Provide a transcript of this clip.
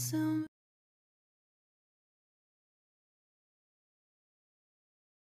awesome.